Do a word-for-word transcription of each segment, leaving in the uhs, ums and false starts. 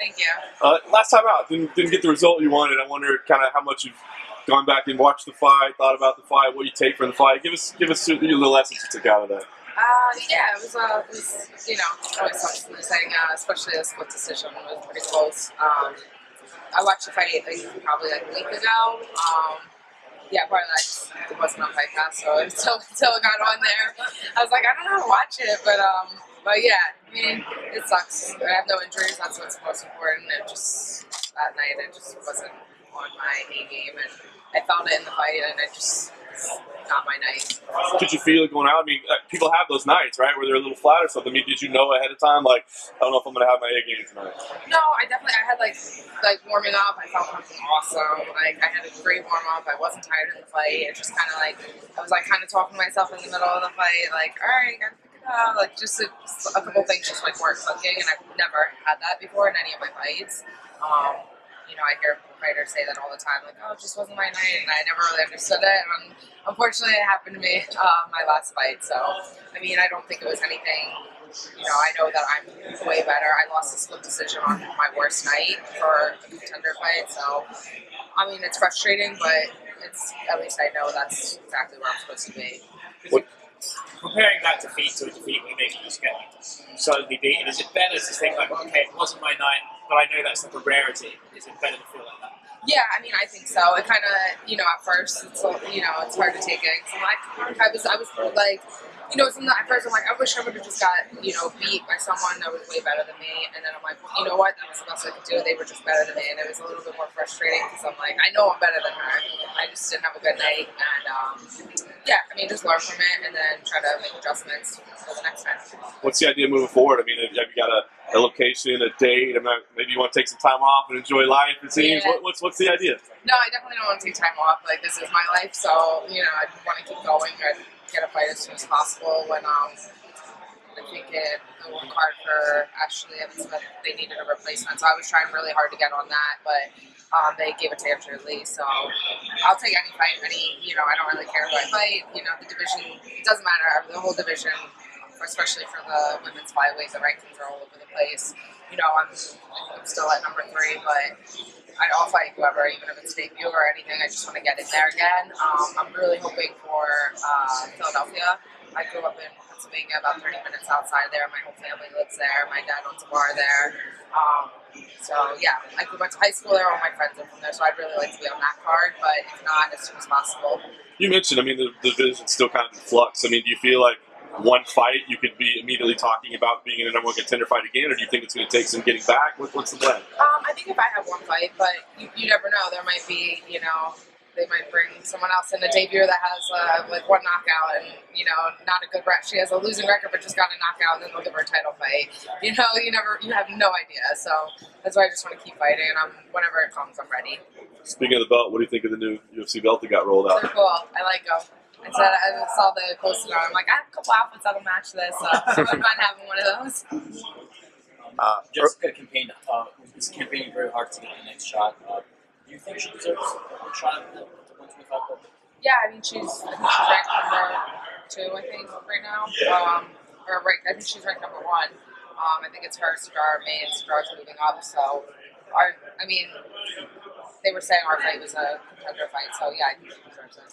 Thank you. Uh, last time out, didn't, didn't get the result you wanted. I wonder kind of how much you've gone back and watched the fight, thought about the fight, what you take from the fight. Give us give us your little lessons you took out of that. Uh, yeah, it was, uh, it was, you know, always something exciting, uh, especially a split decision. It was pretty close. Um, I watched the fight like, probably like a week ago. Um, yeah, probably I just it wasn't on my path, so until, until it got on there, I was like, I don't know how to watch it, but, um, but yeah, I mean, it sucks. I have no injuries, that's what's most important. It just, that night, it just wasn't on my A game, and I found it in the fight, and I just, not my night. Did you feel it going out? I mean, people have those nights, right, where they're a little flat or something. I mean, did you know ahead of time, like, I don't know if I'm going to have my A game tonight? No, I definitely, I had, like, like warming up, I felt awesome. Like, I had a great warm-up. I wasn't tired in the fight. It just kind of, like, I was, like, kind of talking to myself in the middle of the fight, like, all right, I got to pick it up. Like, just a, a couple things just, like, weren't clicking, and I've never had that before in any of my fights. Um, you know, I hear fighters say that all the time, like, oh, it just wasn't my night, and I never really understood it, and unfortunately it happened to me uh, my last fight, so, I mean, I don't think it was anything, you know, I know that I'm way better. I lost a split decision on my worst night for a contender fight, so, I mean, it's frustrating, but it's, at least I know that's exactly where I'm supposed to be. What? Comparing that defeat to a defeat we make you just get suddenly beaten, is it better to think like, okay, it wasn't my night, but I know that's like a rarity. Is it better to feel like that? Yeah, I mean, I think so. It kind of, you know, at first, it's you know, it's hard to take it. Cause I'm like, I was, I was like, you know, the, at first I'm like, I wish I would have just got, you know, beat by someone that was way better than me. And then I'm like, well, you know what? That was the best I could do. They were just better than me, and it was a little bit more frustrating because I'm like, I know I'm better than her. I just didn't have a good night, and um, yeah, I mean, just learn from it, and then try to make adjustments for the next time. What's the idea moving forward? I mean, have you got a, a location, a date? I mean, maybe you want to take some time off and enjoy life. It seems. Yeah. What, what's what's the idea? No, I definitely don't want to take time off. Like, this is my life, so you know, I want to keep going. I'd get a fight as soon as possible. When um, I think it, the one card for Ashley Evans Smith, they needed a replacement, so I was trying really hard to get on that, but um, they gave it to Andrew Lee. So I'll take any fight, any you know, I don't really care who I fight. You know, the division, it doesn't matter. The whole division, especially for the women's flyweights, the rankings are all over the place. You know, I'm, I'm still at number three, but I'll fight whoever, even if it's debut or anything. I just want to get in there again. Um, I'm really hoping for uh, Philadelphia. I grew up in Pennsylvania, about thirty minutes outside there. My whole family lives there. My dad owns a bar there. Um, so, yeah, I went to high school there. All my friends are from there, so I'd really like to be on that card, but if not, as soon as possible. You mentioned, I mean, the, the division's still kind of in flux. I mean, do you feel like one fight you could be immediately talking about being in a number one contender fight again, or do you think it's going to take some getting back? What, what's the plan? Um, I think if I have one fight, but you, you never know. There might be, you know, they might bring someone else in a debut that has uh, like one knockout and, you know, not a good record. She has a losing record, but just got a knockout, and then they'll give her a title fight. You know, you never, you have no idea. So that's why I just want to keep fighting, and I'm, whenever it comes, I'm ready. Speaking of the belt, what do you think of the new U F C belt that got rolled out? They're cool. I like them. I, said, I saw the poster. I'm like, I have a couple outfits that'll match this, so I wouldn't mind having one of those. Uh, Jessica campaigned, uh, is campaigning very hard to get the next shot. Uh, do you think she deserves a shot at the one twenty-five? Yeah, I mean, she's, I think she's ranked number two, I think, right now. Um, or right, I think she's ranked number one. Um, I think it's her, Sadar, May, and Sadar's moving up, so, our, I mean, they were saying our fight was a contender fight, so yeah, I think she deserves it.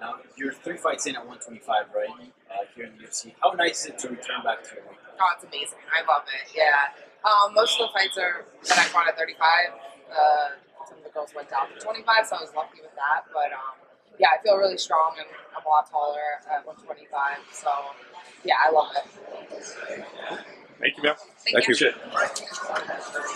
Now, you're three fights in at one twenty-five, right, uh, here in the U F C. How nice is it to return back to your weight? Oh, it's amazing. I love it, yeah. Um, most of the fights are that I've gone at thirty-five. Uh, some of the girls went down to twenty-five, so I was lucky with that. But, um, yeah, I feel really strong, and I'm a lot taller at one twenty-five. So, yeah, I love it. Thank you, man. Thank, Thank you. you.